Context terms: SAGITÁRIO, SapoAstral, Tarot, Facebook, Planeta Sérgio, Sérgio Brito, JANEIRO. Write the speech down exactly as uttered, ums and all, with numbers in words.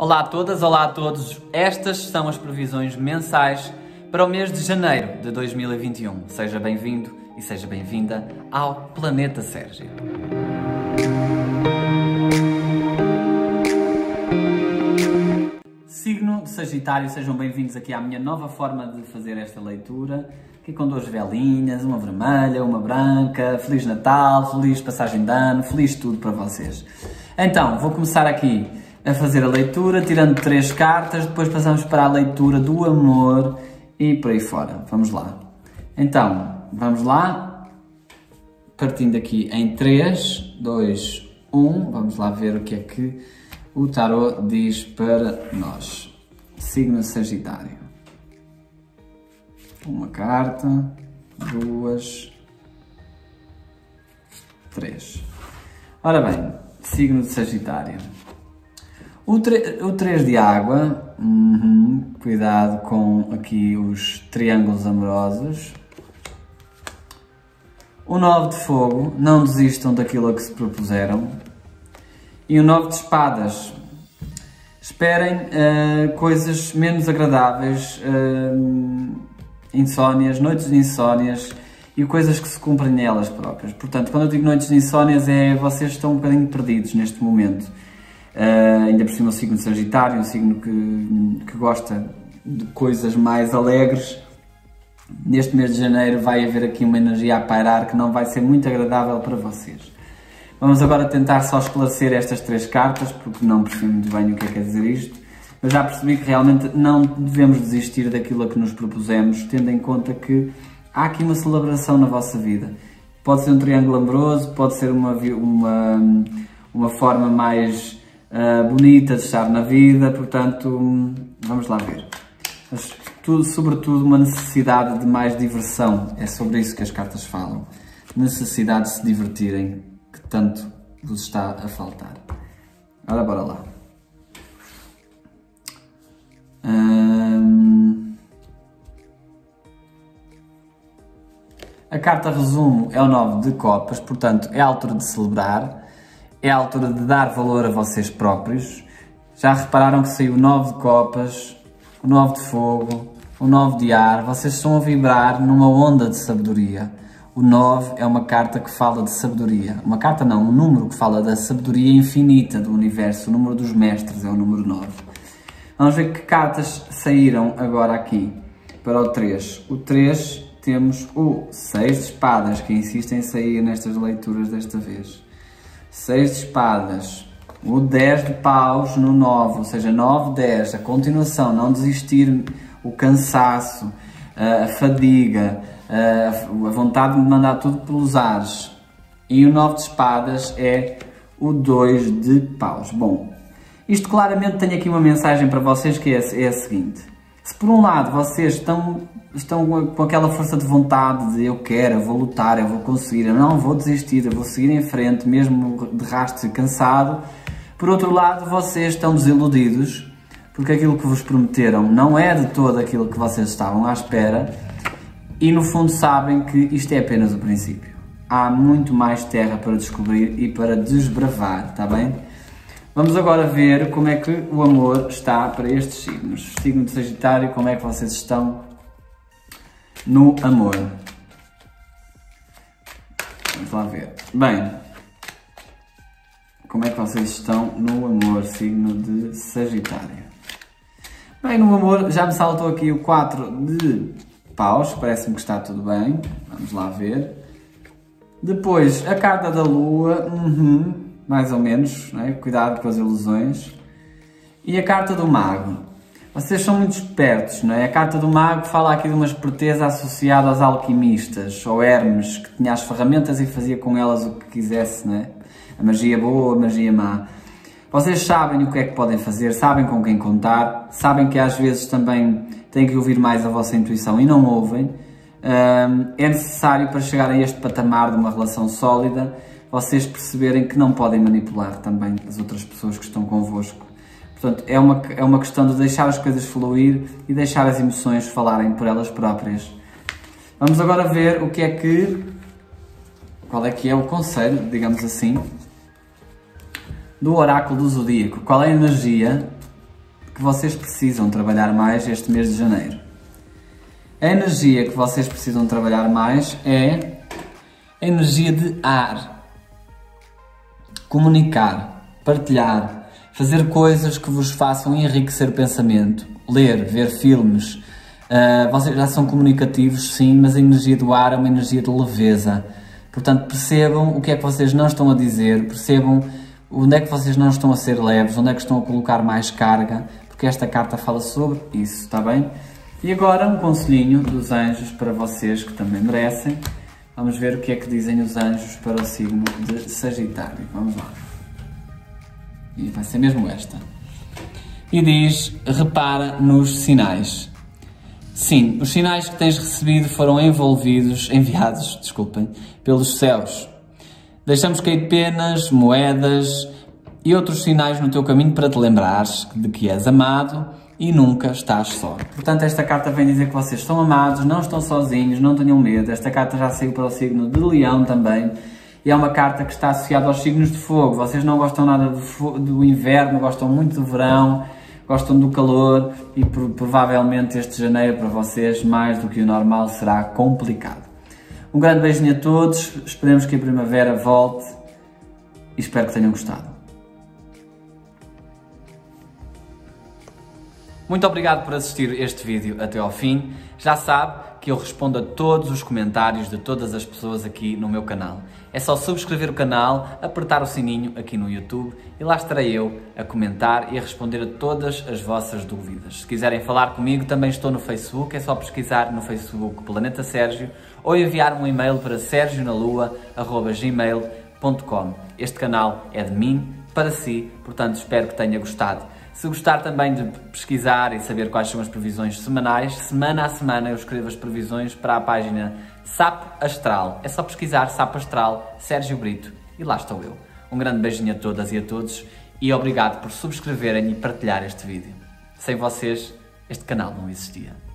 Olá a todas, olá a todos. Estas são as previsões mensais para o mês de janeiro de dois mil e vinte e um. Seja bem-vindo e seja bem-vinda ao Planeta Sérgio. Signo de Sagitário, sejam bem-vindos aqui à minha nova forma de fazer esta leitura. Aqui com duas velinhas, uma vermelha, uma branca. Feliz Natal, feliz passagem de ano, feliz tudo para vocês. Então, vou começar aqui a fazer a leitura, tirando três cartas, depois passamos para a leitura do amor e por aí fora. Vamos lá. Então, vamos lá, partindo aqui em três, dois, um, vamos lá ver o que é que o Tarot diz para nós. Signo Sagitário. Uma carta, duas, três. Ora bem, signo de Sagitário. O três de água, uhum, cuidado com aqui os triângulos amorosos. O nove de fogo, não desistam daquilo a que se propuseram. E o nove de espadas, esperem uh, coisas menos agradáveis, uh, insónias, noites de insónias e coisas que se cumprem nelas próprias. Portanto, quando eu digo noites de insónias é vocês estão um bocadinho perdidos neste momento. Uh, ainda por cima o signo de Sagitário, um signo que, que gosta de coisas mais alegres. Neste mês de janeiro vai haver aqui uma energia a pairar que não vai ser muito agradável para vocês. Vamos agora tentar só esclarecer estas três cartas, porque não percebi muito bem o que é que quer dizer isto. Mas já percebi que realmente não devemos desistir daquilo a que nos propusemos, tendo em conta que há aqui uma celebração na vossa vida. Pode ser um triângulo amoroso, pode ser uma, uma, uma forma mais Uh, bonita de estar na vida, portanto, vamos lá ver. Mas, tudo, sobretudo, uma necessidade de mais diversão. É sobre isso que as cartas falam. Necessidade de se divertirem, que tanto vos está a faltar. Ora, bora lá. Hum... A carta resumo é o nove de copas, portanto, é a altura de celebrar. É a altura de dar valor a vocês próprios. Já repararam que saiu o nove de copas, o nove de fogo, o nove de ar. Vocês estão a vibrar numa onda de sabedoria. O nove é uma carta que fala de sabedoria. Uma carta não, um número que fala da sabedoria infinita do universo. O número dos mestres é o número nove. Vamos ver que cartas saíram agora aqui para o três. O três temos o seis de espadas, que insistem em sair nestas leituras desta vez. seis de espadas, o dez de paus no nove, ou seja, nove, dez, a continuação, não desistir, o cansaço, a fadiga, a vontade de mandar tudo pelos ares. E o nove de espadas é o dois de paus. Bom, isto claramente tem aqui uma mensagem para vocês que é a seguinte. Se por um lado vocês estão, estão com aquela força de vontade de eu quero, eu vou lutar, eu vou conseguir, eu não vou desistir, eu vou seguir em frente, mesmo de rastro e cansado, por outro lado vocês estão desiludidos, porque aquilo que vos prometeram não é de todo aquilo que vocês estavam à espera e no fundo sabem que isto é apenas o princípio. Há muito mais terra para descobrir e para desbravar, está bem? Vamos agora ver como é que o amor está para estes signos. Signo de Sagitário, como é que vocês estão no amor? Vamos lá ver. Bem, como é que vocês estão no amor, signo de Sagitário? Bem, no amor já me saltou aqui o quatro de paus, parece-me que está tudo bem. Vamos lá ver. Depois, a carta da lua. Uhum. Mais ou menos, né? Cuidado com as ilusões. E a carta do mago. Vocês são muito espertos, não é? A carta do mago fala aqui de uma esperteza associada aos alquimistas, ou Hermes, que tinha as ferramentas e fazia com elas o que quisesse, não é? A magia boa, a magia má. Vocês sabem o que é que podem fazer, sabem com quem contar, sabem que às vezes também têm que ouvir mais a vossa intuição e não ouvem. É necessário para chegar a este patamar de uma relação sólida, vocês perceberem que não podem manipular também as outras pessoas que estão convosco. Portanto, é uma, é uma questão de deixar as coisas fluir e deixar as emoções falarem por elas próprias. Vamos agora ver o que é que... Qual é que é o conselho, digamos assim, do oráculo do Zodíaco. Qual é a energia que vocês precisam trabalhar mais este mês de janeiro. A energia que vocês precisam trabalhar mais é a energia de ar. Comunicar, partilhar, fazer coisas que vos façam enriquecer o pensamento, ler, ver filmes. Uh, vocês já são comunicativos, sim, mas a energia do ar é uma energia de leveza. Portanto, percebam o que é que vocês não estão a dizer, percebam onde é que vocês não estão a ser leves, onde é que estão a colocar mais carga, porque esta carta fala sobre isso, está bem? E agora um conselhinho dos anjos para vocês, que também merecem. Vamos ver o que é que dizem os anjos para o signo de Sagitário. Vamos lá. E vai ser mesmo esta. E diz, repara nos sinais. Sim, os sinais que tens recebido foram envolvidos, enviados, desculpem, pelos céus. Deixamos cair penas, moedas e outros sinais no teu caminho para te lembrares de que és amado e nunca estás só. Portanto, esta carta vem dizer que vocês são amados, não estão sozinhos, não tenham medo. Esta carta já saiu para o signo de Leão também. E é uma carta que está associada aos signos de fogo. Vocês não gostam nada do, do inverno, gostam muito do verão. Gostam do calor e provavelmente este janeiro para vocês, mais do que o normal, será complicado. Um grande beijinho a todos, esperemos que a primavera volte e espero que tenham gostado. Muito obrigado por assistir este vídeo até ao fim. Já sabe que eu respondo a todos os comentários de todas as pessoas aqui no meu canal. É só subscrever o canal, apertar o sininho aqui no YouTube e lá estarei eu a comentar e a responder a todas as vossas dúvidas. Se quiserem falar comigo, também estou no Facebook, é só pesquisar no Facebook Planeta Sérgio ou enviar um e-mail para sergio na lua arroba gmail ponto com. Este canal é de mim, para si, portanto espero que tenha gostado. Se gostar também de pesquisar e saber quais são as previsões semanais, semana a semana eu escrevo as previsões para a página SapoAstral. É só pesquisar SapoAstral, Sérgio Brito, e lá estou eu. Um grande beijinho a todas e a todos e obrigado por subscreverem e partilhar este vídeo. Sem vocês, este canal não existia.